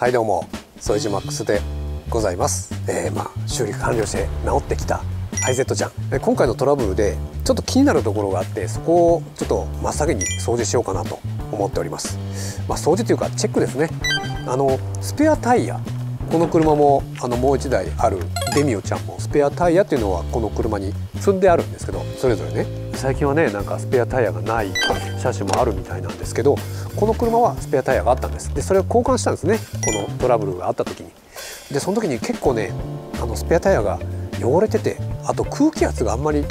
はいどうも副島MAXでございます。修理完了して治ってきた IZ ちゃん、今回のトラブルでちょっと気になるところがあって、そこをちょっと真っ先に掃除しようかなと思っております。掃除というかチェックですね。スペアタイヤ、この車ももう1台あるデミオちゃんもスペアタイヤっていうのはこの車に積んであるんですけど、それぞれね、最近はねなんかスペアタイヤがない車種もあるみたいなんですけど、この車はスペアタイヤがあったんです。でそれを交換したんですね、このトラブルがあった時に。でその時に結構ねスペアタイヤが汚れてて、あと空気圧があんまり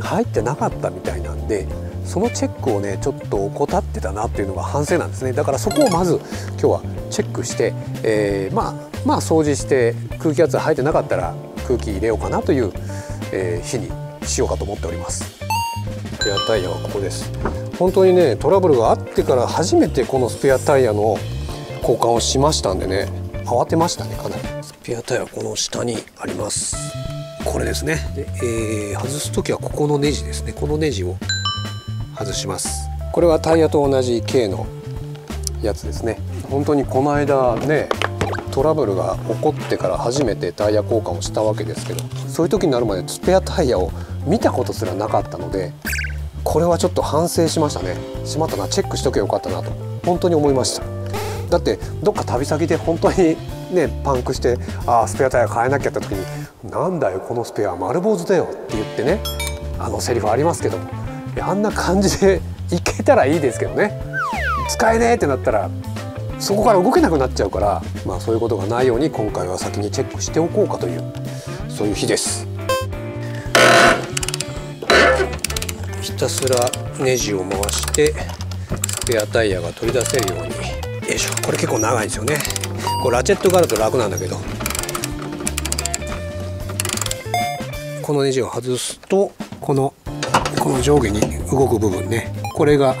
入ってなかったみたいなんで、そのチェックをねちょっと怠ってたなっていうのが反省なんですね。だからそこをまず今日はチェックして、掃除して空気圧が入ってなかったら空気入れようかなという、日にしようかと思っております。スペアタイヤはここです。本当にねトラブルがあってから初めてこのスペアタイヤの交換をしましたんでね、慌てましたねかなり。スペアタイヤはこの下にあります。これですね。で、外す時はここのネジですね、このネジを外します。これはタイヤと同じ系のやつですね。本当にこの間ねトラブルが起こってから初めてタイヤ交換をしたわけですけど、そういう時になるまでスペアタイヤを見たことすらなかったので、これはちょっと反省しましたね。しまったな、チェックしとけばよかったなと本当に思いました。だってどっか旅先で本当にねパンクして、ああスペアタイヤ変えなきゃって時に、なんだよこのスペア丸坊主だよって言ってね、セリフありますけど、あんな感じでいけたらいいですけどね。使えねえってなったらそこから動けなくなっちゃうから、そういうことがないように今回は先にチェックしておこうかという、そういう日です。ひたすらネジを回してスペアタイヤが取り出せるように。よいしょ。これ結構長いんですよね。これラチェットがあると楽なんだけど、このネジを外すとこの上下に動く部分ね、これが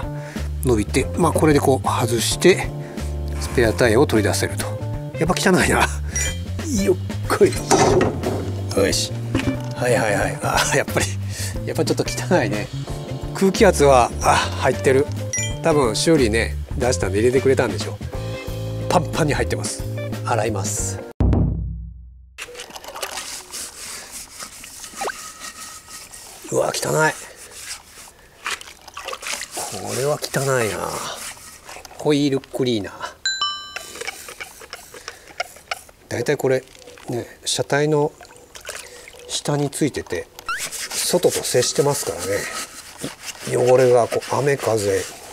伸びて、これでこう外してスペアタイヤを取り出せると。やっぱ汚いな。よっこいしょ。よし。はいはいはい。やっぱちょっと汚いね。空気圧は入ってる。多分修理ね出したんで入れてくれたんでしょう。パンパンに入ってます。洗います。うわ汚い。これは汚いな。ホイールクリーナー。だいたいこれね車体の下についてて外と接してますからね、汚れがこう雨風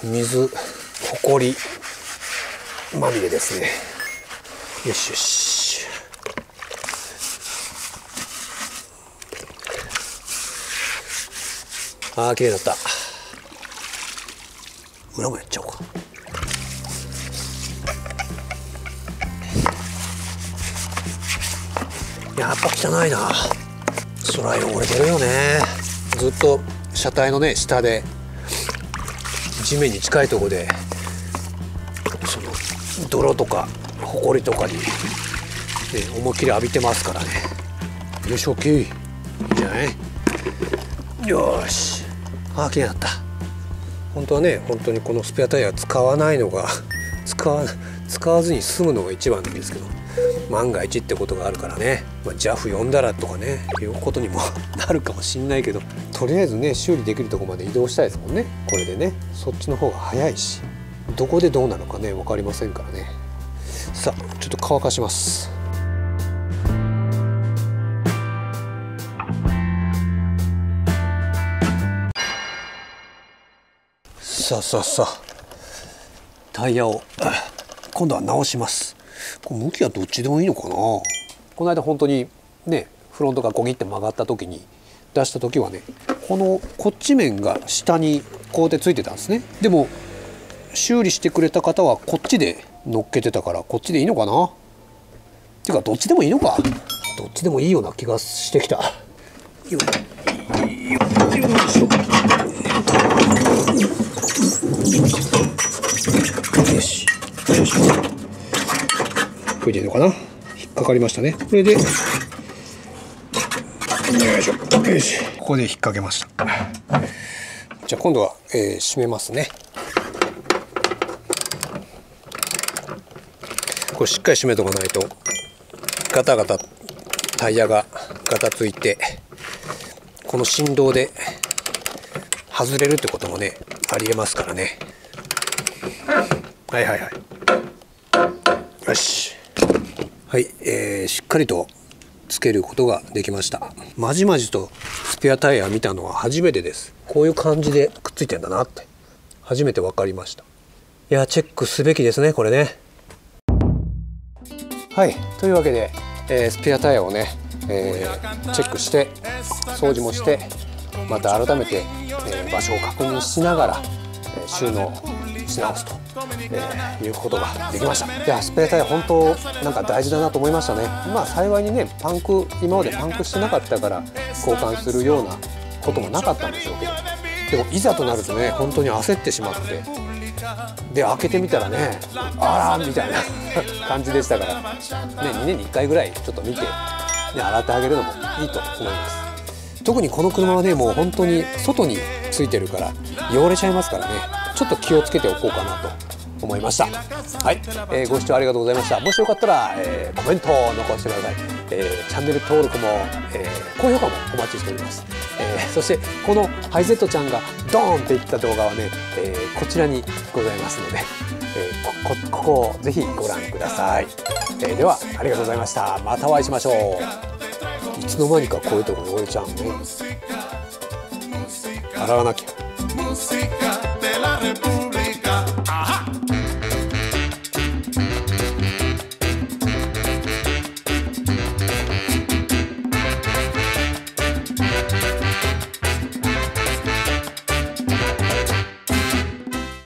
水埃まみれですね。よしよし。綺麗だった。裏もやっちゃおうか。やっぱ汚いな。そら汚れてるよね。ずっと車体のね下で地面に近いところでその泥とかほこりとかに、思いっきり浴びてますからね。よし OK いいじゃない。よし。綺麗だった。本当はね本当にこのスペアタイヤ使わないのが使わずに済むのが一番なんですけど、万が一ってことがあるからね、JAF 呼んだらとかねいうことにもなるかもしんないけど、とりあえずね修理できるとこまで移動したいですもんね。これでねそっちの方が早いし、どこでどうなのかね分かりませんからね。さあちょっと乾かします。さあタイヤを今度は直します。これ向きはどっちでもいいのかな。この間本当にねフロントがゴギって曲がった時に出した時はね、こっち面が下にこうやってついてたんですね。でも修理してくれた方はこっちで乗っけてたから、こっちでいいのかな。っていうかどっちでもいいのか。どっちでもいいような気がしてきた。よしこれでいいのかな。引っかかりましたね。これでよいしょ。よし。ここで引っ掛けました。じゃあ今度は、締めますね。これしっかり締めとかないとガタガタタイヤがガタついて、この振動で外れるってこともね、ありえますからね。はいはいはい、よし。はい、しっかりとつけることができました。まじまじとスペアタイヤ見たのは初めてです。こういう感じでくっついてんだなって初めて分かりました。いや、チェックすべきですね、これね。はい、というわけで、スペアタイヤをね、チェックして掃除もして、また改めて、場所を確認しながら、収納し直すと、いうことができました。いや、スペアタイヤ本当なんか大事だなと思いましたね。まあ幸いにね、今までパンクしてなかったから交換するようなこともなかったんでしょうけど、でもいざとなるとね、本当に焦ってしまって、で開けてみたらね、あらみたいな感じでしたから、ね、2年に1回ぐらいちょっと見て、ね、洗ってあげるのもいいと思います。特にこの車はね、もう本当に外についてるから汚れちゃいますからね、ちょっと気をつけておこうかなと思いました。はい、ご視聴ありがとうございました。もしよかったら、コメントを残してください。チャンネル登録も、高評価もお待ちしております。そしてこのハイゼットちゃんがドーンっていった動画はね、こちらにございますので、ここをぜひご覧ください。ではありがとうございました。またお会いしましょう。いつの間にかこういうとこ汚れちゃうね。洗わなきゃ。